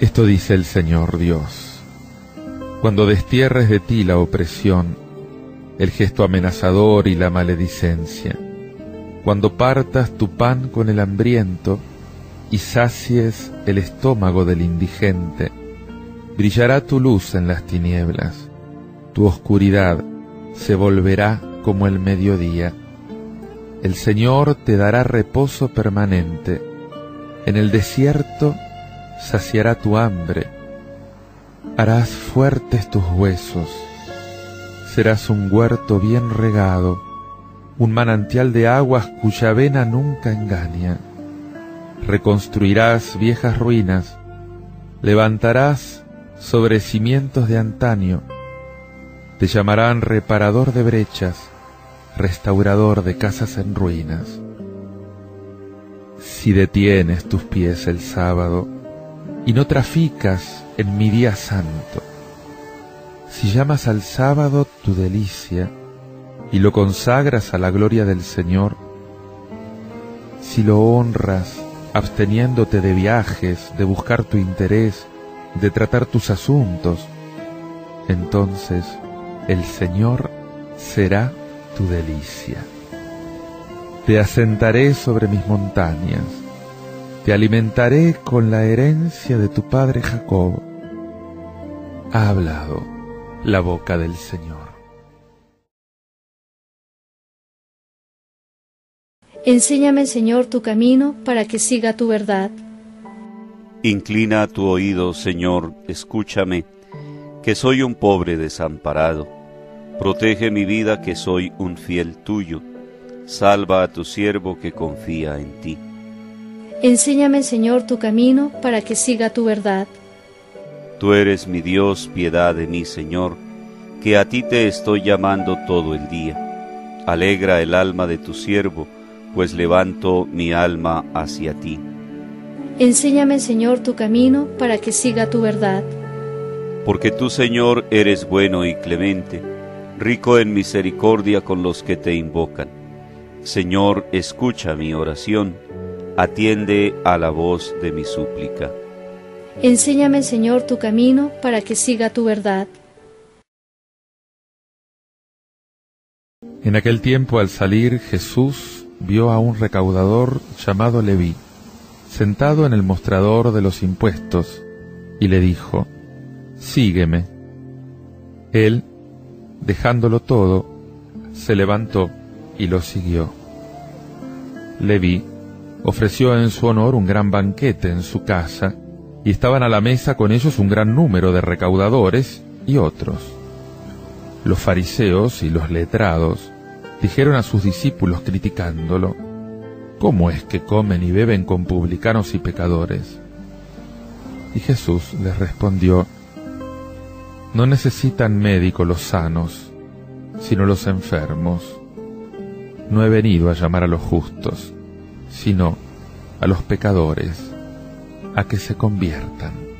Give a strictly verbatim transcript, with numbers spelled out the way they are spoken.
Esto dice el Señor Dios: cuando destierres de ti la opresión, el gesto amenazador y la maledicencia, cuando partas tu pan con el hambriento y sacies el estómago del indigente, brillará tu luz en las tinieblas, tu oscuridad se volverá como el mediodía. El Señor te dará reposo permanente, en el desierto saciará tu hambre, harás fuertes tus huesos, serás un huerto bien regado, un manantial de aguas cuya vena nunca engaña. Reconstruirás viejas ruinas, levantarás sobre cimientos de antaño, te llamarán reparador de brechas, restaurador de casas en ruinas. Si detienes tus pies el sábado y no traficas en mi día santo, si llamas al sábado tu delicia y lo consagras a la gloria del Señor, si lo honras absteniéndote de viajes, de buscar tu interés, de tratar tus asuntos, entonces el Señor será tu delicia. Te asentaré sobre mis montañas, te alimentaré con la herencia de tu padre Jacob. Ha hablado la boca del Señor. Enséñame, Señor, tu camino para que siga tu verdad. Inclina tu oído, Señor, escúchame, que soy un pobre desamparado. Protege mi vida, que soy un fiel tuyo. Salva a tu siervo que confía en ti. Enséñame, Señor, tu camino para que siga tu verdad. Tú eres mi Dios, piedad de mí, Señor, que a ti te estoy llamando todo el día. Alegra el alma de tu siervo, pues levanto mi alma hacia ti. Enséñame, Señor, tu camino para que siga tu verdad. Porque tú, Señor, eres bueno y clemente, rico en misericordia con los que te invocan. Señor, escucha mi oración, atiende a la voz de mi súplica. Enséñame, Señor, tu camino para que siga tu verdad. En aquel tiempo, al salir, Jesús vio a un recaudador llamado Leví, sentado en el mostrador de los impuestos, y le dijo: «Sígueme». Él, dejándolo todo, se levantó y lo siguió. Leví ofreció en su honor un gran banquete en su casa, y estaban a la mesa con ellos un gran número de recaudadores y otros. Los fariseos y los letrados dijeron a sus discípulos criticándolo: «¿Cómo es que comen y beben con publicanos y pecadores?». Y Jesús les respondió: «No necesitan médico los sanos, sino los enfermos. No he venido a llamar a los justos, sino a los pecadores, a que se conviertan».